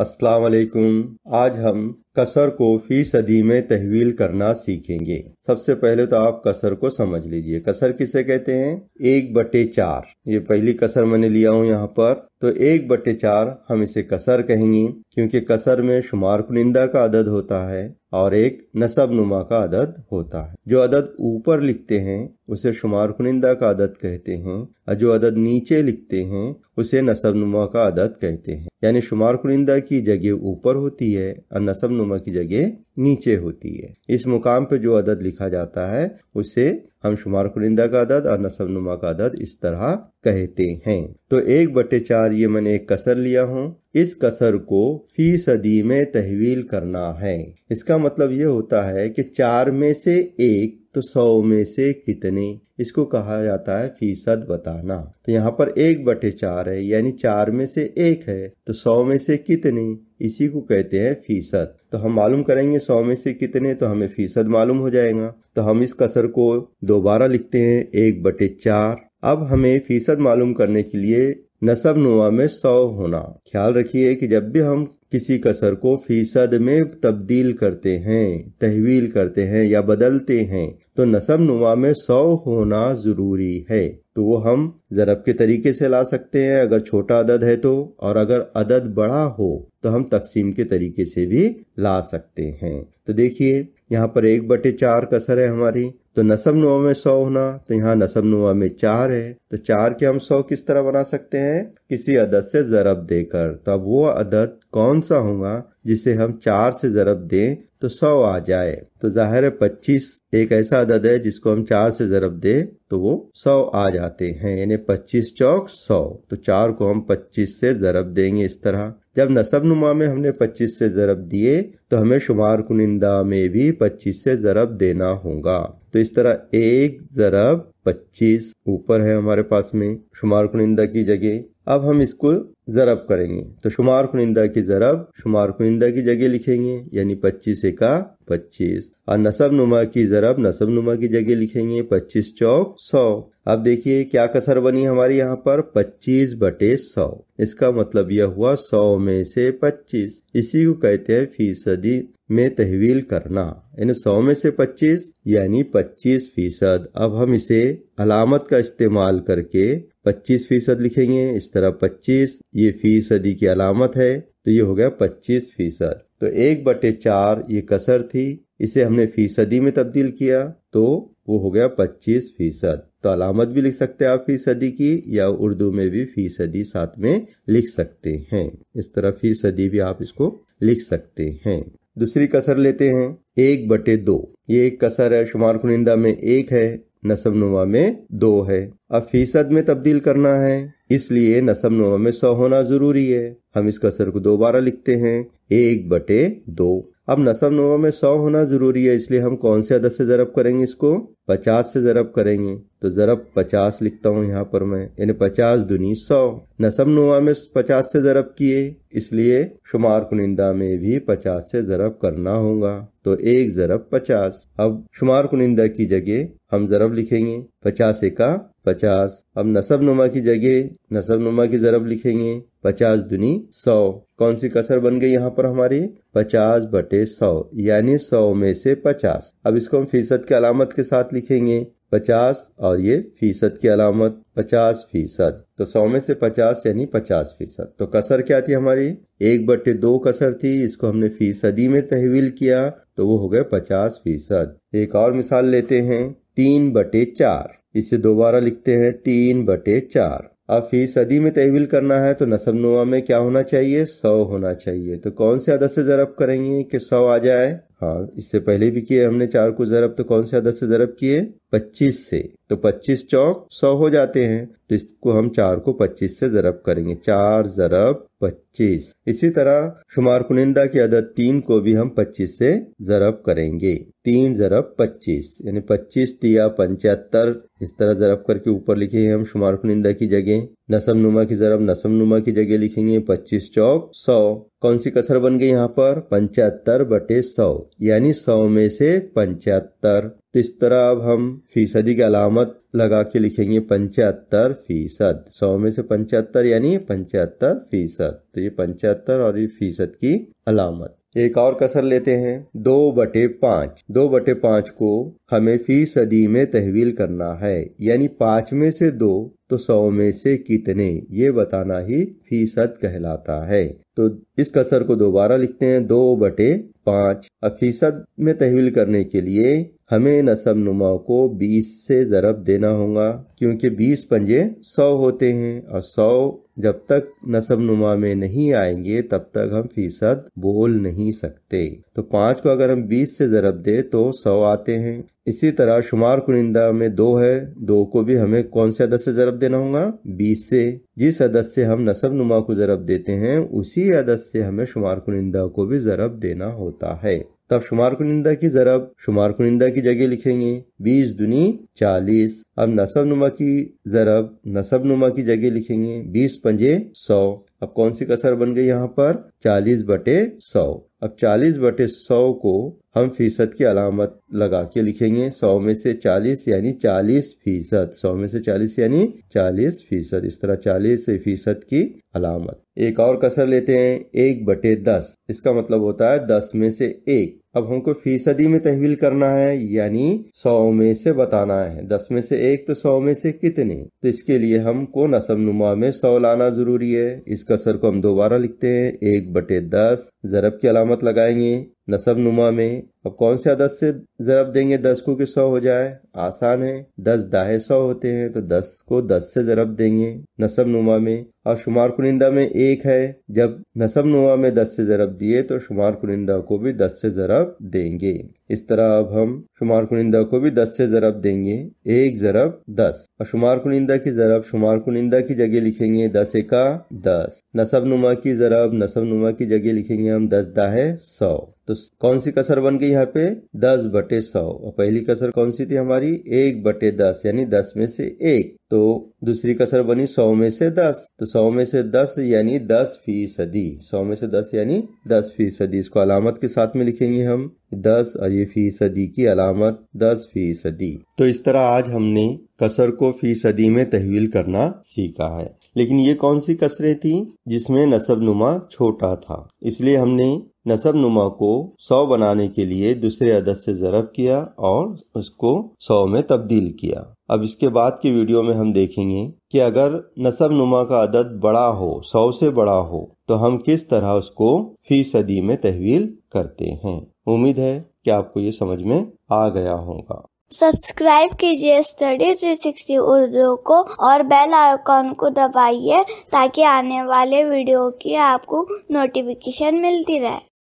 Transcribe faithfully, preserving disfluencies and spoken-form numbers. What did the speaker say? अस्सलाम वालेकुम। आज हम कसर को फीसदी में तहवील करना सीखेंगे। सबसे पहले तो आप कसर को समझ लीजिए। कसर किसे कहते हैं? एक बटे चार। ये पहली कसर मैंने लिया हूँ यहाँ पर, तो एक बटे चार हम इसे कसर कहेंगे, क्योंकि कसर में शुमार कुनिंदा का अदद होता है और एक नसब नुमा का अदद होता है। जो अदद ऊपर लिखते हैं उसे शुमार कुनिंदा का अदद कहते हैं और जो अदद नीचे लिखते हैं उसे नसब नुमा का अदद कहते हैं। यानी शुमार कुनिंदा की जगह ऊपर होती है और नसब नुमा की जगह नीचे होती है। इस मुकाम पे जो अदद लिखा जाता है उसे हम शुमार कुनिंदा का अदद और नसब नुमा का अदद इस तरह कहते हैं। तो एक बटे चार ये मैंने एक कसर लिया हूँ। इस कसर को फीसदी में तहवील करना है। इसका मतलब ये होता है कि चार में से एक तो सौ में से कितने, इसको कहा जाता है फीसद बताना। तो यहाँ पर एक बटे चार है यानी चार में से एक है, तो सौ में से कितने इसी को कहते हैं फीसद। तो हम मालूम करेंगे सौ में से कितने, तो हमें फीसद मालूम हो जाएगा। तो हम इस कसर को दोबारा लिखते हैं एक बटे चार। अब हमें फीसद मालूम करने के लिए नसब नुमा में सौ होना। ख्याल रखिए कि जब भी हम किसी कसर को फीसद में तब्दील करते हैं, तहवील करते हैं या बदलते हैं, तो नसब नुमा में सौ होना जरूरी है। तो वो हम जरब के तरीके से ला सकते हैं अगर छोटा अदद है तो, और अगर अदद बड़ा हो तो हम तकसीम के तरीके से भी ला सकते हैं। तो देखिए यहाँ पर एक बटे चार कसर है हमारी, तो नसब नुमा में सौ होना, तो यहाँ नसब नुमा में चार है, तो चार के हम सौ किस तरह बना सकते हैं? किसी अदद से जरब देकर। तब वो अदद कौन सा होगा जिसे हम चार से जरब दें तो सौ आ जाए? तो जाहिर है पच्चीस एक ऐसा अदद है जिसको हम चार से जरब दे तो वो सौ आ जाते हैं, यानी पच्चीस चौक सौ। तो चार को हम पच्चीस से जरब देंगे इस तरह। जब नसब नुमा में हमने पच्चीस से जरब दिए तो हमें शुमार कुनिंदा में भी पच्चीस से जरब देना होगा। तो इस तरह एक जरब पच्चीस ऊपर है हमारे पास में शुमार कुनिंदा की जगह। अब हम इसको जरब करेंगे तो शुमार कुनिंदा की जरब शुमार कुनिंदा की जगह लिखेंगे, यानी पच्चीस एका पच्चीस, और नसब नुमा की जरब नसब नुमा की जगह लिखेंगे, पच्चीस चौक सौ। अब देखिए क्या कसर बनी हमारी यहाँ पर, पच्चीस बटे सौ। इसका मतलब यह हुआ सौ में से पच्चीस। इसी को कहते हैं फीसदी में तहवील करना, यानी सौ में से पच्चीस यानी पच्चीस फीसद। अब हम इसे अलामत का इस्तेमाल करके पच्चीस फीसद लिखेंगे इस तरह। पच्चीस ये फीसदी की अलामत है, तो ये हो गया पच्चीस फीसद। तो एक बटे चार ये कसर थी, इसे हमने फीसदी में तब्दील किया तो वो हो गया पच्चीस फीसद। तो अलामत भी लिख सकते हैं आप फीसदी की, या उर्दू में भी फीसदी साथ में लिख सकते हैं। इस तरह फीसदी भी आप इसको लिख सकते हैं। दूसरी कसर लेते हैं एक बटे दो। ये एक कसर है, शुमार कुनिंदा में एक है, नसब नुमा में दो है। अब फीसद में तब्दील करना है, इसलिए नसब नुमा में सौ होना जरूरी है। हम इस कसर को दोबारा लिखते हैं एक बटे दो। अब नसब नुमा में सौ होना जरूरी है, इसलिए हम कौन से अदद से जरब करेंगे? इसको पचास से जरब करेंगे। तो जरब पचास लिखता हूँ यहाँ पर मैं, यानी पचास दुनी सौ। नसब नुमा में पचास से जरब किए, इसलिए शुमार कुनिंदा में भी पचास से जरब करना होगा। तो एक जरब पचास। अब शुमार कुनिंदा की जगह हम जरब लिखेंगे, पचास एका पचास। अब नसब नुमा की जगह नसब नुमा की जरब लिखेंगे, पचास दुनी सौ। कौन सी कसर बन गई यहाँ पर हमारी? पचास बटे सौ, यानी सौ में से पचास। अब इसको हम फीसद के अलामत के साथ लिखेंगे, पचास और ये फीसद की अलामत पचास फीसद। तो सौ में से पचास यानी पचास फीसद। तो कसर क्या थी हमारी? एक बटे दो कसर थी, इसको हमने फीसदी में तहवील किया तो वो हो गया पचास फीसद। एक और मिसाल लेते हैं तीन बटे चार। इसे दोबारा लिखते हैं तीन बटे चार। अब फीसदी में तहवील करना है तो नसब नुमा में क्या होना चाहिए? सौ होना चाहिए। तो कौन से अदद से जरब करेंगे कि सौ आ जाए? हाँ, इससे पहले भी किए हमने चार को जरब, तो कौन से अदद से जरब किए? पच्चीस से। तो पच्चीस चौक सौ हो जाते हैं, तो इसको हम चार को पच्चीस से जरब करेंगे, चार जरब पच्चीस। इसी तरह शुमार कुनिंदा की अदद तीन को भी हम पच्चीस से जरब करेंगे, तीन जरब पच्चीस, यानी पच्चीस तिया पंचहत्तर। इस तरह जरब करके ऊपर लिखेंगे हम शुमार कुनिंदा की जगह, नसब नुमा की जरब नसब नुमा की जगह लिखेंगे, पच्चीस चौक सौ। कौन सी कसर बन गई यहाँ पर? पंचहत्तर बटे सौ, यानी सौ में से पंचहत्तर। तो इस तरह अब हम फीसदी की अलामत लगा के लिखेंगे पचहत्तर फीसद। सौ में से पचहत्तर यानी पचहत्तर फीसद, तो ये पचहत्तर और ये फीसद की अलामत। एक और कसर लेते हैं, दो बटे पाँच। दो बटे पाँच को हमें फीसदी में तहवील करना है, यानी पाँच में से दो तो सौ में से कितने, ये बताना ही फीसद कहलाता है। तो इस कसर को दोबारा लिखते हैं, दो बटे पाँच। अब फीसद में तहवील करने के लिए हमें नसब नुमा को बीस से जरब देना होगा, क्योंकि बीस पंजे सौ होते हैं और सौ जब तक नसब नुमा में नहीं आएंगे तब तक हम फीसद बोल नहीं सकते। तो पाँच को अगर हम बीस से जरब दे तो सौ आते हैं। इसी तरह शुमार कुनिंदा में दो है, दो को भी हमें कौन से अदद से जरब देना होगा, बीस से। जिस अदद से हम नसब नुमा को जरब देते हैं उसी अदद से हमें शुमार कुनिंदा को भी जरब देना होता है। तब शुमार कुनिंदा की जरब शुमार कुनिंदा की जगह लिखेंगे, बीस दुनी चालीस। अब नसब नुमा की जरब नसब नुमा की जगह लिखेंगे, बीस पंजे सौ। अब कौन सी कसर बन गई यहाँ पर, चालीस बटे सौ। अब चालीस बटे सौ को हम फीसद की अलामत लगा के लिखेंगे, सौ में से चालीस यानी चालीस फीसद। सौ में से चालीस यानी चालीस फीसद। इस तरह चालीस से फीसद की अलामत। एक और कसर लेते हैं, एक बटे दस। इसका मतलब होता है दस में से एक। अब हमको फीसदी में तहवील करना है, यानी सौ में से बताना है। दस में से एक तो सौ में से कितने, तो इसके लिए हमको नसब नुमा में सौ लाना जरूरी है। इस कसर को हम दोबारा लिखते हैं, एक बटे दस। जरब की अलामत लगाएंगे नसब नुमा में। अब कौन से अदद से जरब देंगे दस को कि सौ हो जाए, आसान है। दस दाहे सौ होते हैं, तो दस को दस से जरब देंगे नसब नुमा में। और शुमार कुनिंदा में एक है, जब नसब नुमा में दस से जरब दिए तो शुमार कुनिंदा को भी दस से जरब देंगे। इस तरह अब हम शुमार कुनिंदा को भी दस से जरब देंगे, एक जरब दस। और शुमार कुनिंदा की जरब शुमार कुनिंदा की जगह लिखेंगे, दस एका दस। नसब नुमा की जरब नसब नुमा की जगह लिखेंगे हम, दस दाहे सौ। तो कौन सी कसर बन गई यहाँ पे, दस बटे सौ। और पहली कसर कौन सी थी हमारी, एक बटे दस यानी दस में से एक। तो दूसरी कसर बनी सौ में से दस, तो सौ में से दस यानी दस फीसदी। सौ में से दस यानी दस फीसदी। इसको अलामत के साथ में लिखेंगे हम, दस और ये फीसदी की अलामत, दस फीसदी। तो इस तरह आज हमने कसर को फीसदी में तहवील करना सीखा है। लेकिन ये कौन सी कसरें थी जिसमें नसब नुमा छोटा था, इसलिए हमने नसब नुमा को सौ बनाने के लिए दूसरे अदद से जरब किया और उसको सौ में तब्दील किया। अब इसके बाद की वीडियो में हम देखेंगे कि अगर नसब नुमा का अदद बड़ा हो, सौ से बड़ा हो, तो हम किस तरह उसको फीसदी में तहवील करते हैं। उम्मीद है कि आपको ये समझ में आ गया होगा। सब्सक्राइब कीजिए स्टडी थ्री सिक्सटी उर्दू को और बेल आइकॉन को दबाइए ताकि आने वाले वीडियो की आपको नोटिफिकेशन मिलती रहे।